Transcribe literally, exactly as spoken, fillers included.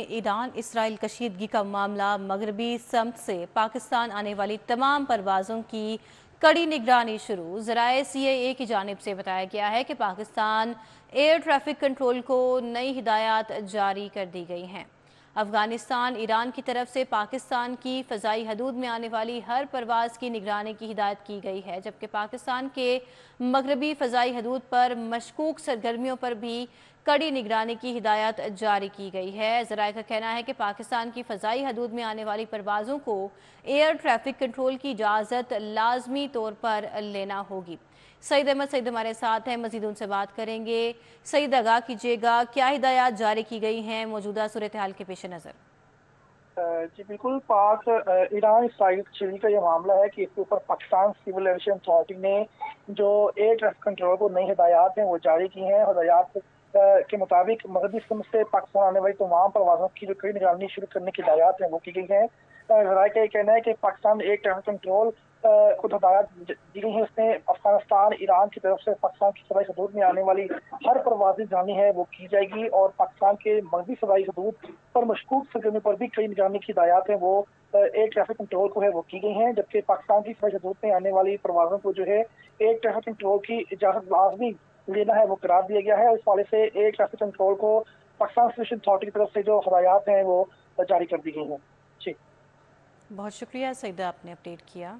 Iran Israel कशीदगी का मामला मगरबी समत से पाकिस्तान आने वाली तमाम परवाज़ों की कड़ी निगरानी शुरू। ज़राए सी आई ए की जानिब से बताया गया है कि पाकिस्तान एयर ट्रैफिक कंट्रोल को नई हिदायत जारी कर दी गई हैं। अफगानिस्तान ईरान की तरफ से पाकिस्तान की फ़ज़ाई हदूद में आने वाली हर परवाज़ की निगरानी की हिदायत की गई है, जबकि पाकिस्तान के मगरबी फ़ज़ाई हदूद पर मशकूक सरगर्मियों पर भी कड़ी निगरानी की हिदायत जारी की गई है। ज़राए का कहना है कि पाकिस्तान की फ़ज़ाई हदूद में आने वाली परवाज़ों को एयर ट्रैफिक कंट्रोल की इजाज़त लाजमी तौर पर लेना होगी। सईद अहमद सईद हमारे साथ हैं, मज़ीद उनसे बात करेंगे। सईद, आगाह कीजिएगा, क्या हिदायत जारी की गई हैं मौजूदा सूरत हाल के पेश नज़र? जी बिल्कुल, पाक ईरान इसराइल कशीदगी का ये मामला है कि इसके ऊपर पाकिस्तान सिविल एविएशन अथॉरिटी ने जो एयर ट्रैफिक कंट्रोल को नई हिदायत हैं वो जारी की हैं। हिदायत के मुताबिक मगरबी समत से पाकिस्तान आने वाली तमाम परवाज़ों की जो कड़ी निगरानी शुरू करने की हिदायत हैं वो की गई हैं। ज़राए का ये कहना है कि पाकिस्तान एयर ट्रैफिक कंट्रोल को हिदायत दी गई है, उसने अफगानिस्तान ईरान की तरफ से पाकिस्तान की सवाई हदूद में आने वाली हर परवाज़ जानी है वो की जाएगी और पाकिस्तान के मगरबी सवाई हदूद पर मशकूक सरगर्मी पर भी कई निगरानी की हिदायत हैं वो एयर ट्रैफिक कंट्रोल को है वो की गई हैं, जबकि पाकिस्तान की सवाई हदूद में आने वाली परवाज़ों को जो है एयर ट्रैफिक कंट्रोल की इजाज़त लाजमी लेना है वो करार दिया गया है। इस हवाले से एयर ट्रैफिक कंट्रोल को पाकिस्तान सिविल अथॉरिटी की तरफ से जो हिदायत हैं वो जारी कर दी गई हैं। जी बहुत शुक्रिया सईदा, आपने अपडेट किया।